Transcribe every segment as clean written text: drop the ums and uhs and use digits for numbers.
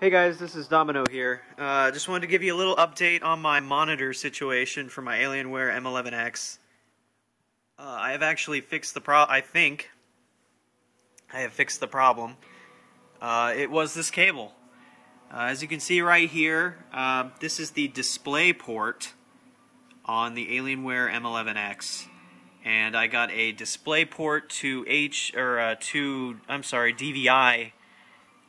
Hey guys, this is Domino here. Just wanted to give you a little update on my monitor situation for my Alienware M11x. I have actually fixed the problem. I think I have fixed the problem. It was this cable. As you can see right here, this is the DisplayPort on the Alienware M11x, and I got a DisplayPort to DVI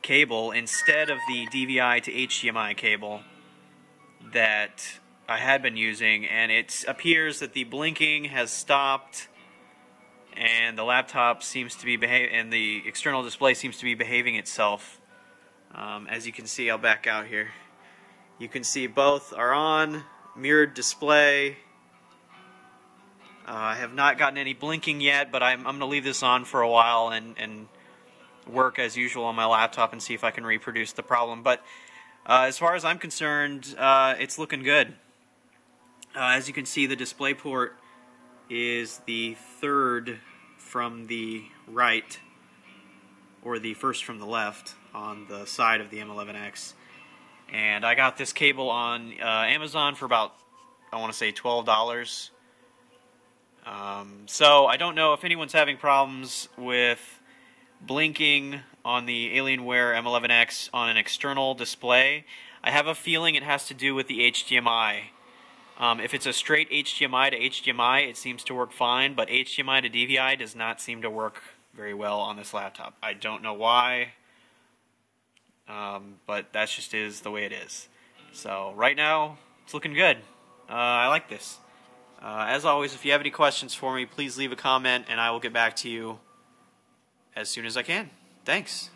cable instead of the DVI to HDMI cable that I had been using, and it appears that the blinking has stopped and the laptop seems to be and the external display seems to be behaving itself. As you can see, I'll back out here. You can see both are on mirrored display. I have not gotten any blinking yet, but I'm going to leave this on for a while and work as usual on my laptop and see if I can reproduce the problem. But as far as I'm concerned, it's looking good. As you can see, the DisplayPort is the third from the right, or the first from the left, on the side of the M11X. And I got this cable on Amazon for about, I want to say, $12. So I don't know if anyone's having problems with blinking on the Alienware M11X on an external display. I have a feeling it has to do with the HDMI. If it's a straight HDMI to HDMI, it seems to work fine, but HDMI to DVI does not seem to work very well on this laptop. I don't know why, but that just is the way it is. So right now, it's looking good. I like this. As always, if you have any questions for me, please leave a comment and I will get back to you as soon as I can. Thanks.